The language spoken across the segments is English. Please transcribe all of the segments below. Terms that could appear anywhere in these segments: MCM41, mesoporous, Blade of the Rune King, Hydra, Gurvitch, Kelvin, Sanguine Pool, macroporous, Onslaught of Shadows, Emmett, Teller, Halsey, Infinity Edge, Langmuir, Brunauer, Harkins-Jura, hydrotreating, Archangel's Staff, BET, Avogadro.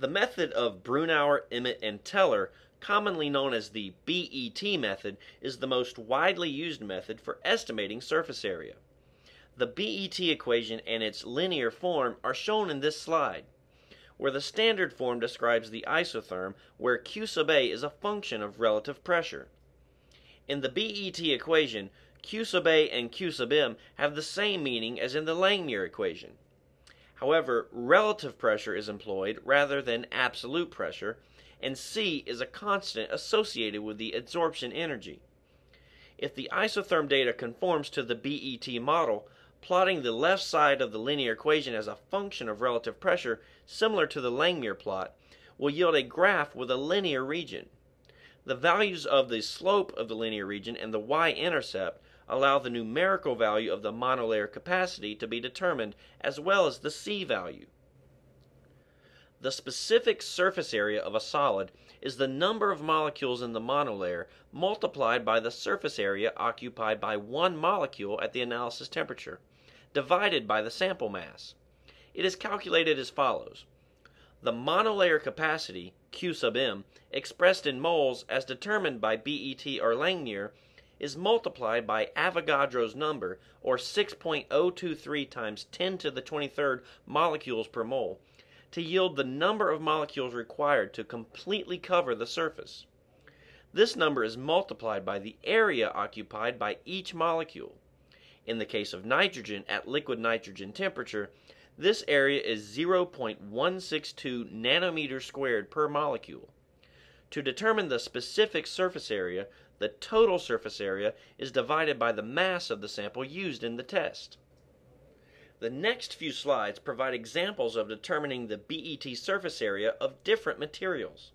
The method of Brunauer, Emmett, and Teller, commonly known as the BET method, is the most widely used method for estimating surface area. The BET equation and its linear form are shown in this slide, where the standard form describes the isotherm, where Q sub A is a function of relative pressure. In the BET equation, Q sub A and Q sub M have the same meaning as in the Langmuir equation. However, relative pressure is employed rather than absolute pressure, and C is a constant associated with the adsorption energy. If the isotherm data conforms to the BET model, plotting the left side of the linear equation as a function of relative pressure, similar to the Langmuir plot, will yield a graph with a linear region. The values of the slope of the linear region and the y-intercept allow the numerical value of the monolayer capacity to be determined, as well as the C value. The specific surface area of a solid is the number of molecules in the monolayer multiplied by the surface area occupied by one molecule at the analysis temperature, divided by the sample mass. It is calculated as follows. The monolayer capacity, Q sub M, expressed in moles as determined by BET or Langmuir, is multiplied by Avogadro's number, or 6.023 times 10 to the 23rd molecules per mole, to yield the number of molecules required to completely cover the surface. This number is multiplied by the area occupied by each molecule. In the case of nitrogen, at liquid nitrogen temperature, this area is 0.162 nanometers squared per molecule. To determine the specific surface area, the total surface area is divided by the mass of the sample used in the test. The next few slides provide examples of determining the BET surface area of different materials.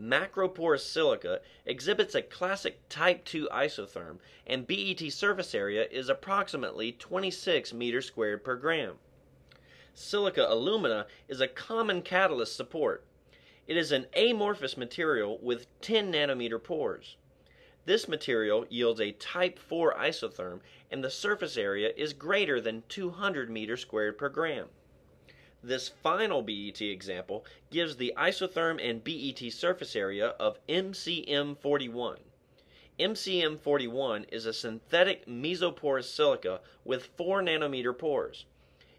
Macroporous silica exhibits a classic type 2 isotherm, and BET surface area is approximately 26 meters squared per gram. Silica alumina is a common catalyst support. It is an amorphous material with 10 nanometer pores. This material yields a type 4 isotherm, and the surface area is greater than 200 meters squared per gram. This final BET example gives the isotherm and BET surface area of MCM41. MCM41 is a synthetic mesoporous silica with 4 nanometer pores.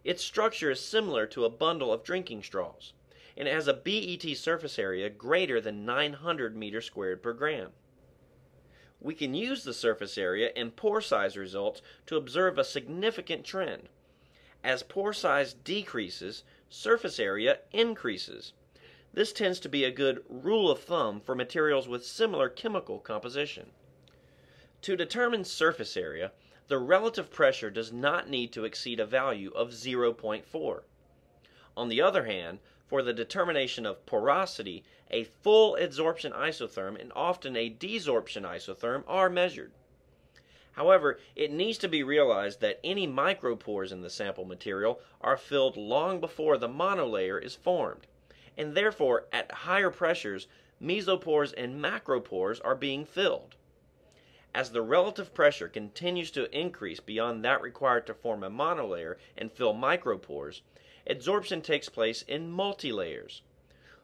Its structure is similar to a bundle of drinking straws, and it has a BET surface area greater than 900 meters squared per gram. We can use the surface area and pore size results to observe a significant trend. As pore size decreases, surface area increases. This tends to be a good rule of thumb for materials with similar chemical composition. To determine surface area, the relative pressure does not need to exceed a value of 0.4. On the other hand, for the determination of porosity, a full adsorption isotherm and often a desorption isotherm are measured. However, it needs to be realized that any micropores in the sample material are filled long before the monolayer is formed, and therefore, at higher pressures, mesopores and macropores are being filled. As the relative pressure continues to increase beyond that required to form a monolayer and fill micropores, adsorption takes place in multilayers.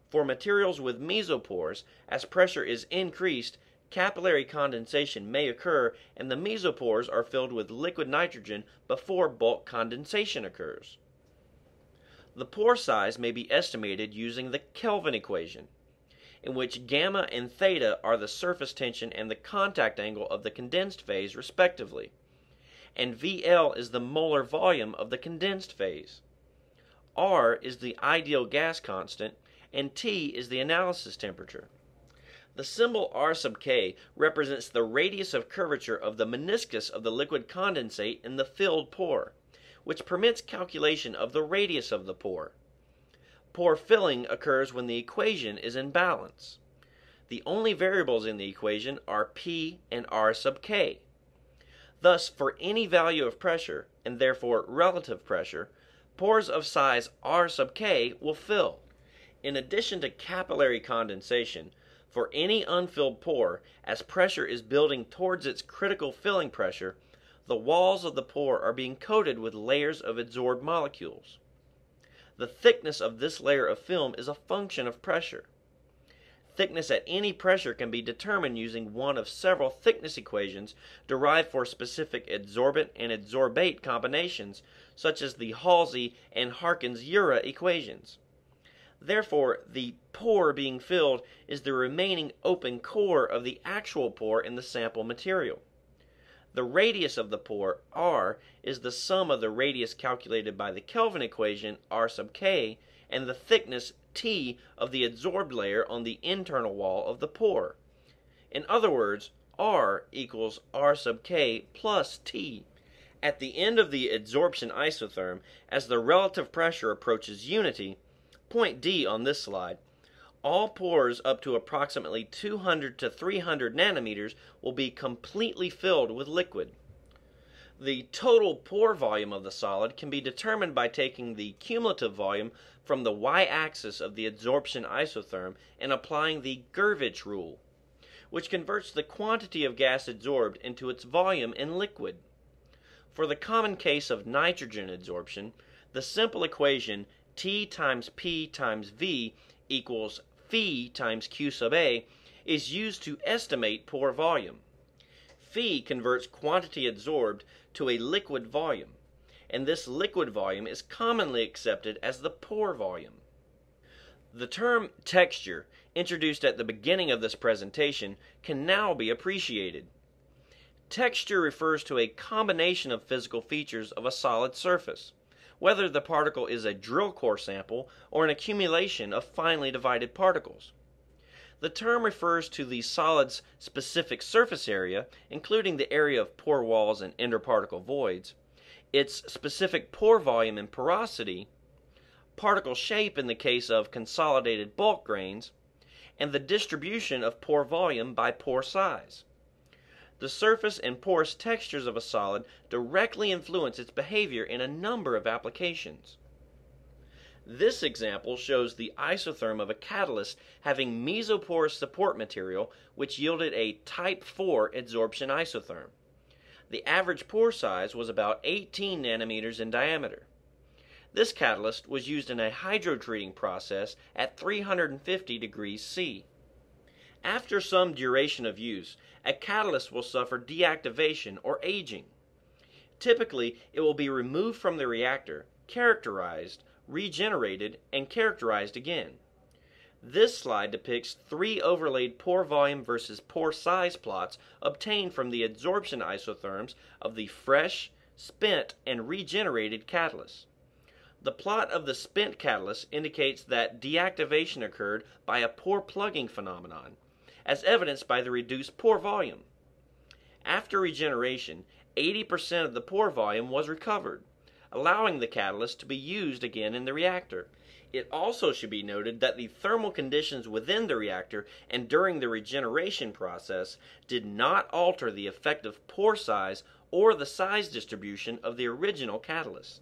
For materials with mesopores, as pressure is increased, capillary condensation may occur and the mesopores are filled with liquid nitrogen before bulk condensation occurs. The pore size may be estimated using the Kelvin equation, in which gamma and theta are the surface tension and the contact angle of the condensed phase respectively, and VL is the molar volume of the condensed phase. R is the ideal gas constant, and T is the analysis temperature. The symbol R sub K represents the radius of curvature of the meniscus of the liquid condensate in the filled pore, which permits calculation of the radius of the pore. Pore filling occurs when the equation is in balance. The only variables in the equation are P and R sub K. Thus, for any value of pressure, and therefore relative pressure, pores of size R sub K will fill. In addition to capillary condensation, for any unfilled pore, as pressure is building towards its critical filling pressure, the walls of the pore are being coated with layers of adsorbed molecules. The thickness of this layer of film is a function of pressure. Thickness at any pressure can be determined using one of several thickness equations derived for specific adsorbent and adsorbate combinations, such as the Halsey and Harkins-Jura equations. Therefore, the pore being filled is the remaining open core of the actual pore in the sample material. The radius of the pore, r, is the sum of the radius calculated by the Kelvin equation, r sub k, and the thickness, t, of the adsorbed layer on the internal wall of the pore. In other words, r equals r sub k plus t. At the end of the adsorption isotherm, as the relative pressure approaches unity, point D on this slide, all pores up to approximately 200 to 300 nanometers will be completely filled with liquid. The total pore volume of the solid can be determined by taking the cumulative volume from the y-axis of the adsorption isotherm and applying the Gurvitch rule, which converts the quantity of gas adsorbed into its volume in liquid. For the common case of nitrogen adsorption, the simple equation T times P times V equals phi times Q sub A is used to estimate pore volume. Phi converts quantity adsorbed to a liquid volume, and this liquid volume is commonly accepted as the pore volume. The term texture, introduced at the beginning of this presentation, can now be appreciated. Texture refers to a combination of physical features of a solid surface, whether the particle is a drill core sample or an accumulation of finely divided particles. The term refers to the solid's specific surface area, including the area of pore walls and interparticle voids, its specific pore volume and porosity, particle shape in the case of consolidated bulk grains, and the distribution of pore volume by pore size. The surface and porous textures of a solid directly influence its behavior in a number of applications. This example shows the isotherm of a catalyst having mesoporous support material, which yielded a type 4 adsorption isotherm. The average pore size was about 18 nanometers in diameter. This catalyst was used in a hydrotreating process at 350 degrees C. After some duration of use, a catalyst will suffer deactivation or aging. Typically, it will be removed from the reactor, characterized, regenerated, and characterized again. This slide depicts three overlaid pore volume versus pore size plots obtained from the adsorption isotherms of the fresh, spent, and regenerated catalysts. The plot of the spent catalyst indicates that deactivation occurred by a pore plugging phenomenon, as evidenced by the reduced pore volume. After regeneration, 80% of the pore volume was recovered, allowing the catalyst to be used again in the reactor. It also should be noted that the thermal conditions within the reactor and during the regeneration process did not alter the effective pore size or the size distribution of the original catalyst.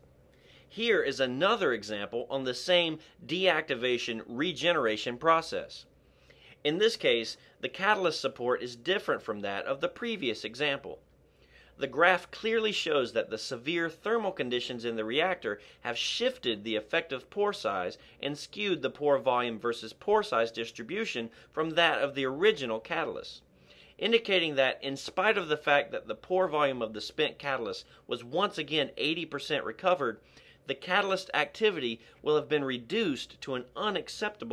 Here is another example on the same deactivation regeneration process. In this case, the catalyst support is different from that of the previous example. The graph clearly shows that the severe thermal conditions in the reactor have shifted the effective pore size and skewed the pore volume versus pore size distribution from that of the original catalyst, indicating that in spite of the fact that the pore volume of the spent catalyst was once again 80% recovered, the catalyst activity will have been reduced to an unacceptable